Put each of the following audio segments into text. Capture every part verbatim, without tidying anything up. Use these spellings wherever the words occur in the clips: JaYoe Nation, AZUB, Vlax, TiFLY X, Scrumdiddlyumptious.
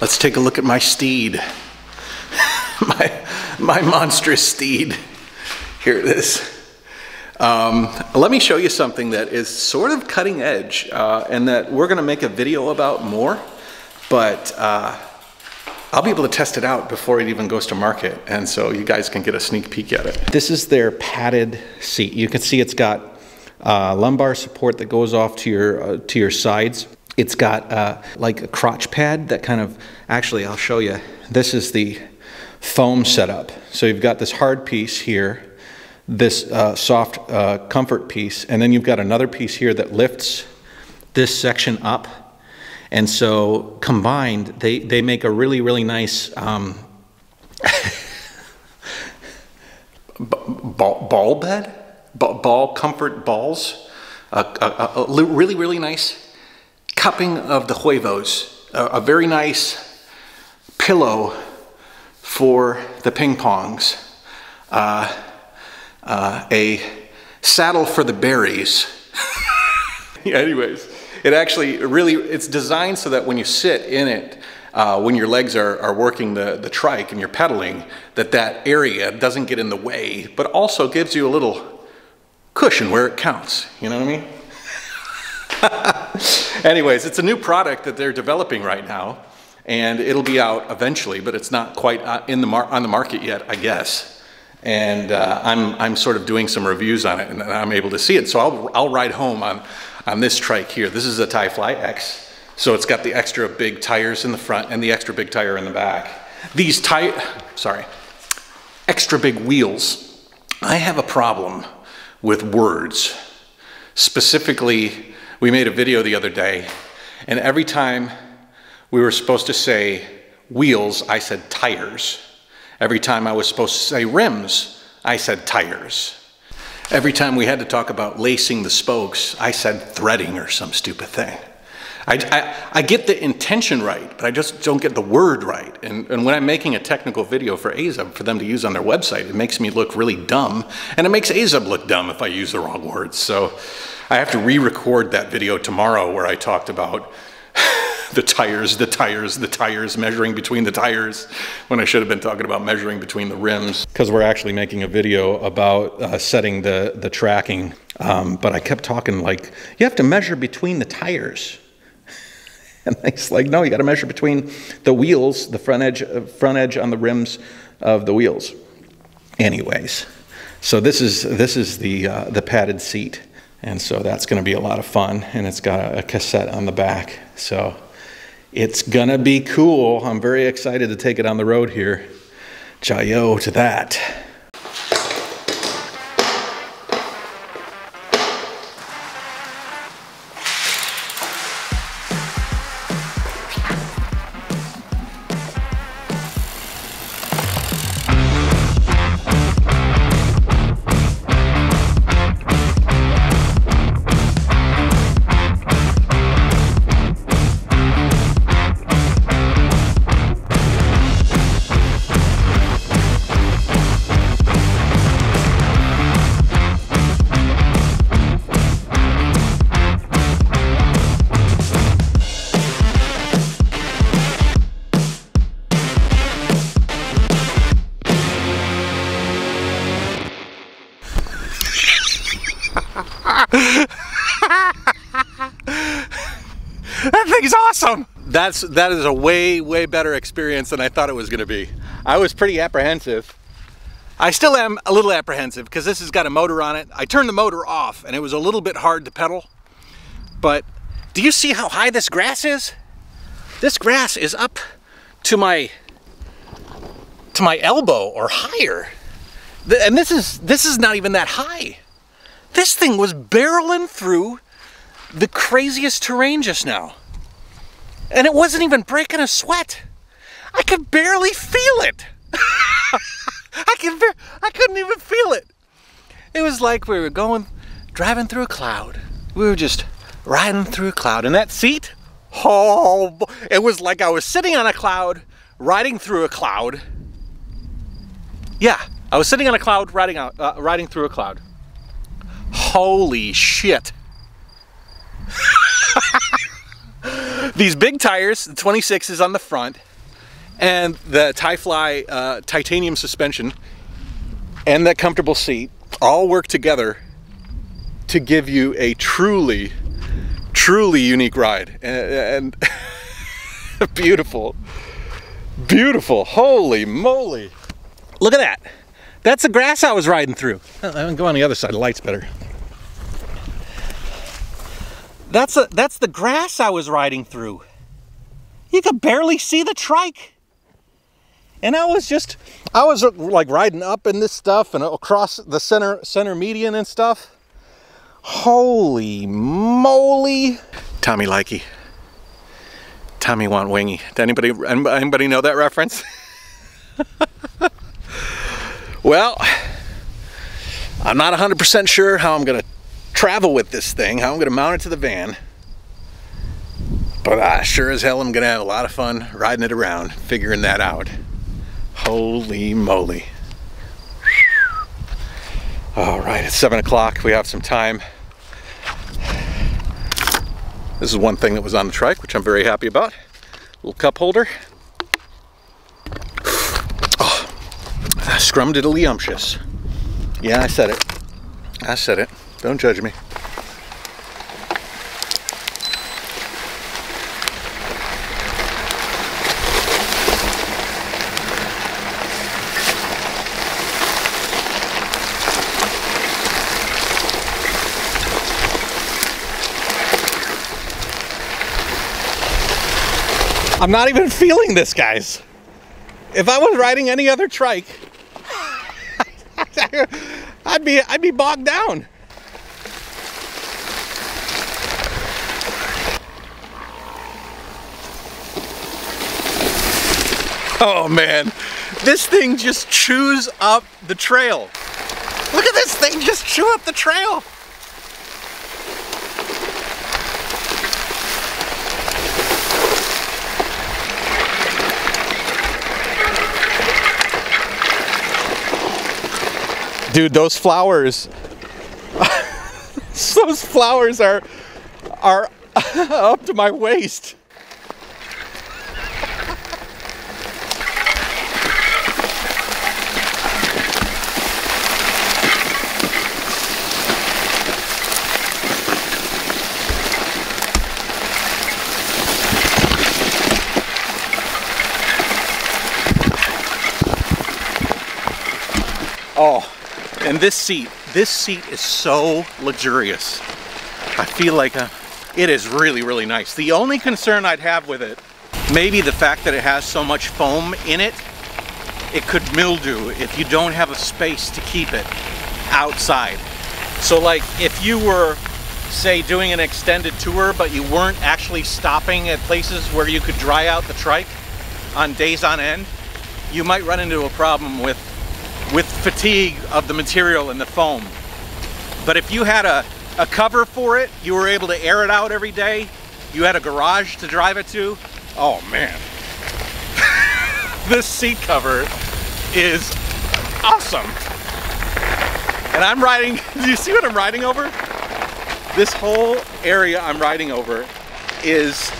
Let's take a look at my steed. my, my monstrous steed. Here it is. Um, let me show you something that is sort of cutting edge uh, and that we're going to make a video about more, but uh, I'll be able to test it out before it even goes to market, and so you guys can get a sneak peek at it. This is their padded seat. You can see it's got uh, lumbar support that goes off to your, uh, to your sides. It's got uh, like a crotch pad that kind of, actually I'll show you. This is the foam setup. So you've got this hard piece here, this uh, soft uh, comfort piece, and then you've got another piece here that lifts this section up. And so combined, they, they make a really, really nice um, ball, ball bed, ball, ball comfort balls, uh, a, a really, really nice cupping of the huevos, a, a very nice pillow for the ping pongs, uh, uh, a saddle for the berries. Yeah, anyways. It actually really, it's designed so that when you sit in it, uh, when your legs are, are working the, the trike and you're pedaling, that that area doesn't get in the way, but also gives you a little cushion where it counts. You know what I mean? Anyways, it's a new product that they're developing right now, and it'll be out eventually, but it's not quite in the mar on the market yet, I guess. And uh, I'm, I'm sort of doing some reviews on it, and I'm able to see it. So I'll, I'll ride home on on this trike here. This is a TiFLY X. So it's got the extra big tires in the front and the extra big tire in the back. These tire, sorry, extra big wheels. I have a problem with words. Specifically, we made a video the other day, and every time we were supposed to say wheels, I said tires. Every time I was supposed to say rims, I said tires. Every time we had to talk about lacing the spokes, I said threading or some stupid thing. I, I, I get the intention right, but I just don't get the word right. And, and when I'm making a technical video for A Z U B for them to use on their website, it makes me look really dumb. And it makes A Z U B look dumb if I use the wrong words. So I have to re-record that video tomorrow where I talked about the tires, the tires, the tires, measuring between the tires, when I should have been talking about measuring between the rims. Because we're actually making a video about uh, setting the, the tracking, um, but I kept talking like, you have to measure between the tires. And it's like, no, you gotta measure between the wheels, the front edge, uh, front edge on the rims of the wheels. Anyways, so this is, this is the, uh, the padded seat. And so that's gonna be a lot of fun. And it's got a cassette on the back, so. It's gonna be cool. I'm very excited to take it on the road here. Jayo to that. That thing's awesome. That's that is a way way better experience than I thought it was going to be. I was pretty apprehensive. I still am a little apprehensive because this has got a motor on it. I turned the motor off and it was a little bit hard to pedal. But do you see how high this grass is? This grass is up to my to my elbow or higher. And this is this is not even that high. This thing was barreling through the craziest terrain just now. And it wasn't even breaking a sweat. I could barely feel it. I, could bar I couldn't even feel it. It was like we were going, driving through a cloud. We were just riding through a cloud. And that seat, oh, it was like I was sitting on a cloud, riding through a cloud. Yeah, I was sitting on a cloud, riding, out, uh, riding through a cloud. Holy shit. These big tires, the twenty-six is on the front, and the TiFly uh, titanium suspension and that comfortable seat all work together to give you a truly, truly unique ride. And, and beautiful, beautiful, holy moly. Look at that. That's the grass I was riding through. I can go on the other side, the light's better. That's, a, that's the grass I was riding through. You could barely see the trike. And I was just, I was like riding up in this stuff and across the center, center median and stuff. Holy moly. Tommy likey. Tommy want wingy. Does anybody, anybody know that reference? Well, I'm not one hundred percent sure how I'm going to travel with this thing, how I'm going to mount it to the van, but I sure as hell am going to have a lot of fun riding it around, figuring that out. Holy moly. All right, it's seven o'clock. We have some time. This is one thing that was on the trike, which I'm very happy about. Little cup holder. Scrumdiddlyumptious. Yeah, I said it. I said it. Don't judge me. I'm not even feeling this, guys. If I was riding any other trike, I'd be I'd be bogged down. Oh man, this thing just chews up the trail. Look at this thing just chew up the trail. Dude, those flowers, those flowers are, are up to my waist. Oh. And this seat, this seat is so luxurious. I feel like uh, it is really, really nice. The only concern I'd have with it, maybe the fact that it has so much foam in it, it could mildew if you don't have a space to keep it outside. So like if you were, say, doing an extended tour, but you weren't actually stopping at places where you could dry out the trike on days on end, you might run into a problem with with fatigue of the material and the foam. But if you had a, a cover for it, you were able to air it out every day, you had a garage to drive it to, oh man. This seat cover is awesome. And I'm riding, do you see what I'm riding over? This whole area I'm riding over is,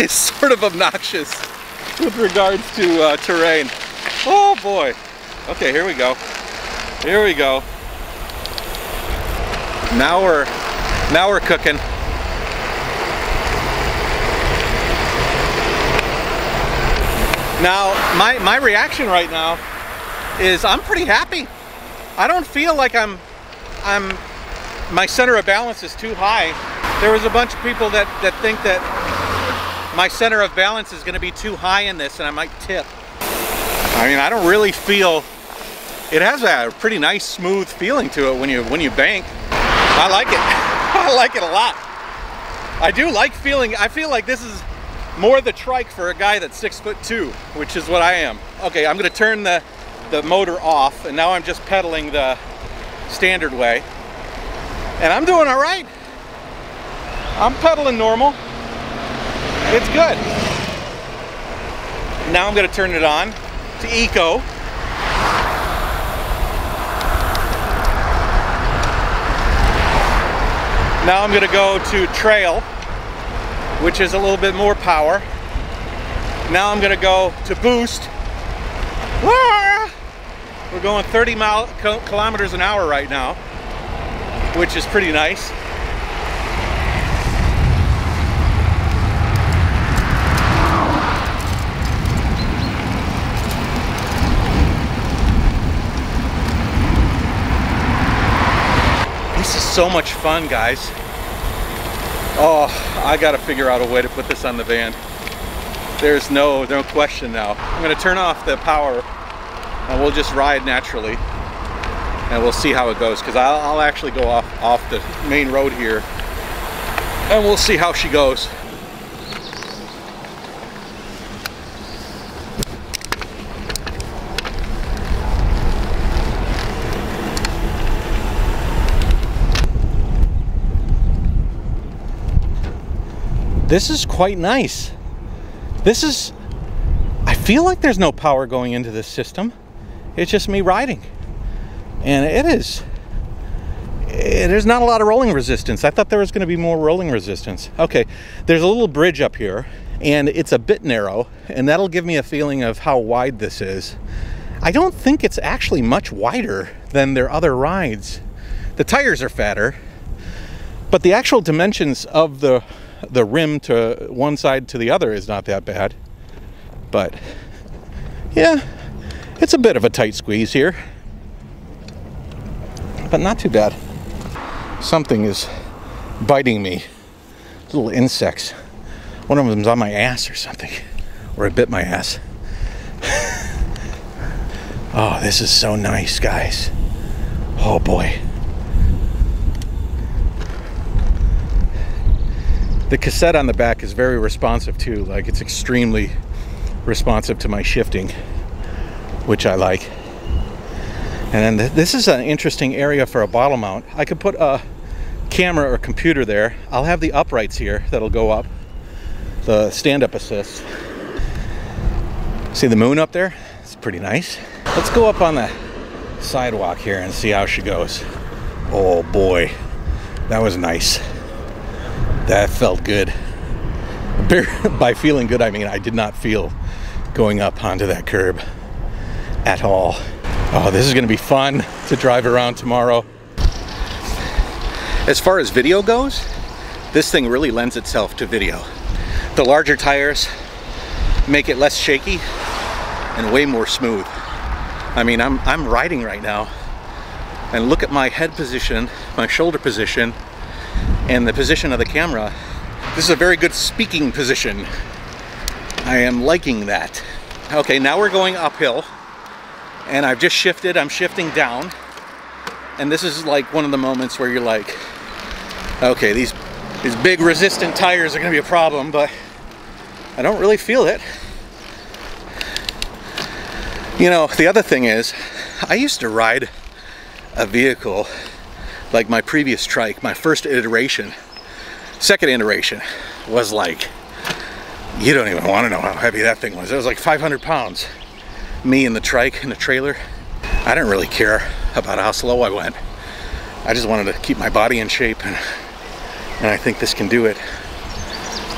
is sort of obnoxious with regards to uh, terrain. Oh boy. Okay, here we go. Here we go. Now we're now we're cooking. Now, my my reaction right now is I'm pretty happy. I don't feel like I'm I'm my center of balance is too high. There was a bunch of people that that think that my center of balance is going to be too high in this and I might tip. I mean, I don't really feel. It has a pretty nice smooth feeling to it when you when you bank. I like it. I like it a lot. I do like feeling, I feel like this is more the trike for a guy that's six foot two, which is what I am. Okay, I'm gonna turn the, the motor off and now I'm just pedaling the standard way. And I'm doing all right. I'm pedaling normal. It's good. Now I'm gonna turn it on to eco. Now I'm going to go to trail, which is a little bit more power. Now I'm gonna go to boost. We're going thirty mile kilometers an hour right now, which is pretty nice. This is so much fun, guys. Oh, I gotta figure out a way to put this on the van. There's no, no question now. I'm gonna turn off the power and we'll just ride naturally and we'll see how it goes, because I'll, I'll actually go off, off the main road here and we'll see how she goes. This is quite nice. This is, I feel like there's no power going into this system. It's just me riding. And it is, it, there's not a lot of rolling resistance. I thought there was gonna be more rolling resistance. Okay, there's a little bridge up here and it's a bit narrow, and that'll give me a feeling of how wide this is. I don't think it's actually much wider than their other rides. The tires are fatter, but the actual dimensions of the the rim to one side to the other is not that bad. But yeah, it's a bit of a tight squeeze here, but not too bad. Something is biting me, little insects. One of them's on my ass or something, or it bit my ass. Oh, this is so nice, guys. Oh boy. The cassette on the back is very responsive too. Like, it's extremely responsive to my shifting, which I like. And then this is an interesting area for a bottle mount. I could put a camera or computer there. I'll have the uprights here that'll go up, the stand-up assist. See the moon up there? It's pretty nice. Let's go up on the sidewalk here and see how she goes. Oh boy, that was nice. That felt good. By feeling good, I mean I did not feel going up onto that curb at all. Oh, this is gonna be fun to drive around tomorrow. As far as video goes, this thing really lends itself to video. The larger tires make it less shaky and way more smooth. I mean, I'm, I'm riding right now, and look at my head position, my shoulder position, and the position of the camera. This is a very good speaking position. I am liking that. Okay, now we're going uphill and I've just shifted, I'm shifting down. And this is like one of the moments where you're like, okay, these, these big resistant tires are gonna be a problem, but I don't really feel it. You know, the other thing is, I used to ride a vehicle like my previous trike, my first iteration, second iteration, was like, you don't even want to know how heavy that thing was. It was like five hundred pounds. Me and the trike and the trailer. I didn't really care about how slow I went. I just wanted to keep my body in shape, and, and I think this can do it.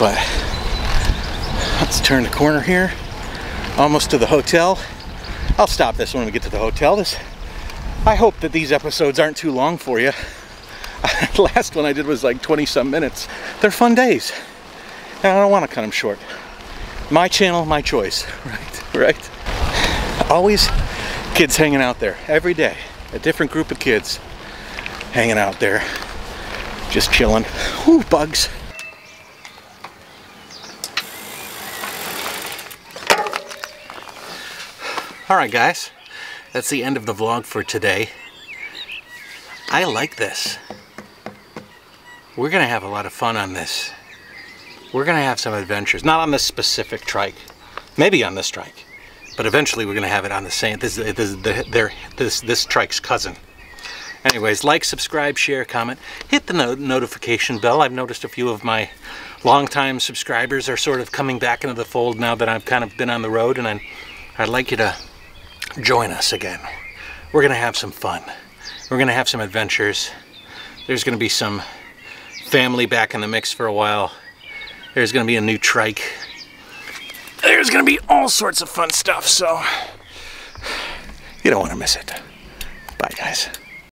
But let's turn the corner here, almost to the hotel. I'll stop this when we get to the hotel. This, I hope that these episodes aren't too long for you. The last one I did was like twenty some minutes. They're fun days, and I don't want to cut them short. My channel, my choice, right? Right? Always kids hanging out there. Every day, a different group of kids hanging out there, just chilling. Ooh, bugs. All right, guys. That's the end of the vlog for today. I like this. We're gonna have a lot of fun on this. We're gonna have some adventures. Not on this specific trike. Maybe on this trike. But eventually we're gonna have it on the same, this is this, this, this, this trike's cousin. Anyways, like, subscribe, share, comment. Hit the no notification bell. I've noticed a few of my longtime subscribers are sort of coming back into the fold now that I've kind of been on the road, and I'm, I'd like you to join us again. We're gonna have some fun. We're gonna have some adventures. There's gonna be some family back in the mix for a while, There's gonna be a new trike. There's gonna be all sorts of fun stuff, so you don't wanna miss it. Bye, guys.